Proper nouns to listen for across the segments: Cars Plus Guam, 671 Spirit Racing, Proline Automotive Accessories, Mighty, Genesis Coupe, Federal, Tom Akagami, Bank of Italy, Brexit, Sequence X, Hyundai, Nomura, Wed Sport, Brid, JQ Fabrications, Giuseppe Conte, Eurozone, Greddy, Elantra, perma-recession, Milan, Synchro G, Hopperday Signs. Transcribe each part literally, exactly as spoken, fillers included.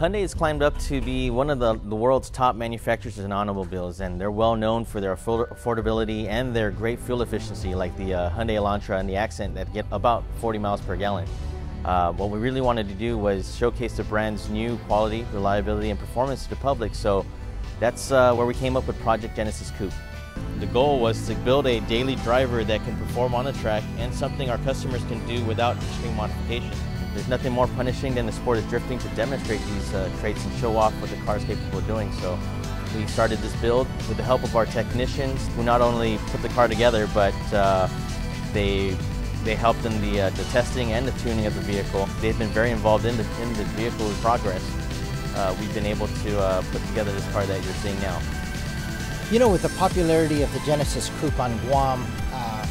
Hyundai has climbed up to be one of the, the world's top manufacturers in automobiles, and they're well known for their afford affordability and their great fuel efficiency, like the uh, Hyundai Elantra and the Accent that get about forty miles per gallon. Uh, what we really wanted to do was showcase the brand's new quality, reliability, and performance to the public, so that's uh, where we came up with Project Genesis Coupe. The goal was to build a daily driver that can perform on the track and something our customers can do without extreme modification. There's nothing more punishing than the sport of drifting to demonstrate these uh, traits and show off what the car is capable of doing. So we started this build with the help of our technicians, who not only put the car together, but uh, they they helped in the, uh, the testing and the tuning of the vehicle. They've been very involved in the, in the vehicle's progress. Uh, we've been able to uh, put together this car that you're seeing now. You know, with the popularity of the Genesis Coupe on Guam, uh,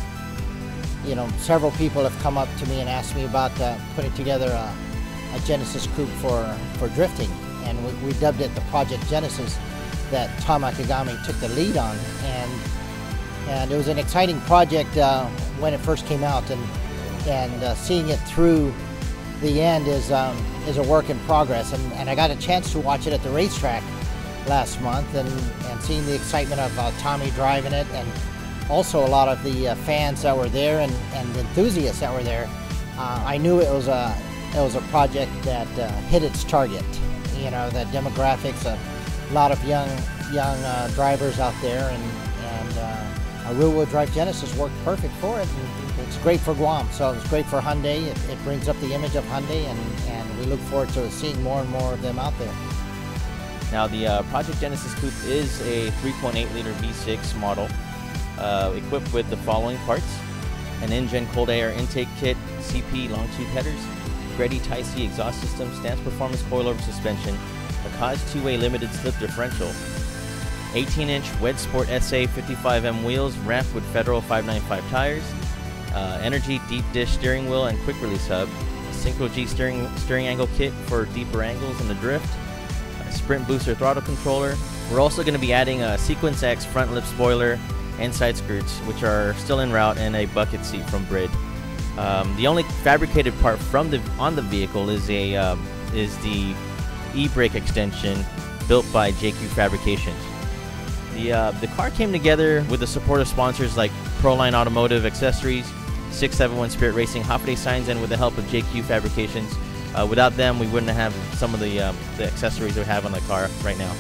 you know, several people have come up to me and asked me about uh, putting together a, a Genesis Coupe for, for drifting. And we, we dubbed it the Project Genesis that Tom Akagami took the lead on. And, and it was an exciting project uh, when it first came out. And, and uh, seeing it through the end is, um, is a work in progress. And, and I got a chance to watch it at the racetrack last month, and, and seeing the excitement of uh, Tommy driving it, and also a lot of the uh, fans that were there and, and enthusiasts that were there, uh, I knew it was a it was a project that uh, hit its target. You know, the demographics, a lot of young young uh, drivers out there, and and uh, a rear-wheel drive Genesis worked perfect for it. And it's great for Guam, so it's great for Hyundai. It, it brings up the image of Hyundai, and and we look forward to seeing more and more of them out there. Now, the uh, Project Genesis Coupe is a three point eight liter V six model. Uh, equipped with the following parts: an engine cold air intake kit, C P long tube headers, Greddy Tyce exhaust system, stance performance coilover suspension, a Cause two-way limited slip differential, eighteen inch Wed Sport S A fifty-five M wheels wrapped with Federal five ninety-five tires, uh, energy deep dish steering wheel and quick release hub, a Synchro G steering, steering angle kit for deeper angles in the drift, a sprint booster throttle controller. We're also going to be adding a Sequence X front lip spoiler and side skirts, which are still en route, and a bucket seat from Brid. Um, the only fabricated part from the on the vehicle is a um, is the e-brake extension built by J Q Fabrications. The uh, the car came together with the support of sponsors like Proline Automotive Accessories, six seventy-one Spirit Racing, Hopperday Signs, and with the help of J Q Fabrications. Uh, without them, we wouldn't have some of the um, the accessories we have on the car right now.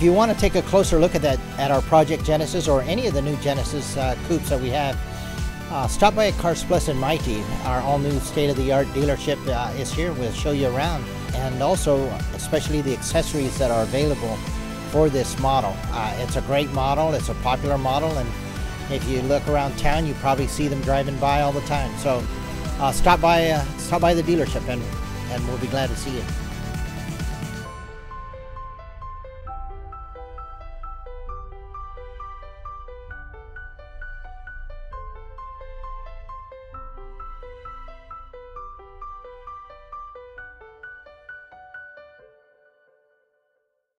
If you want to take a closer look at that, at our Project Genesis or any of the new Genesis uh, coupes that we have, uh, stop by at Cars Plus and Mighty. Our all-new state-of-the-art dealership uh, is here. We'll show you around, and also especially the accessories that are available for this model. Uh, it's a great model. It's a popular model, and if you look around town, you probably see them driving by all the time. So uh, stop by, uh, stop by the dealership, and and we'll be glad to see you.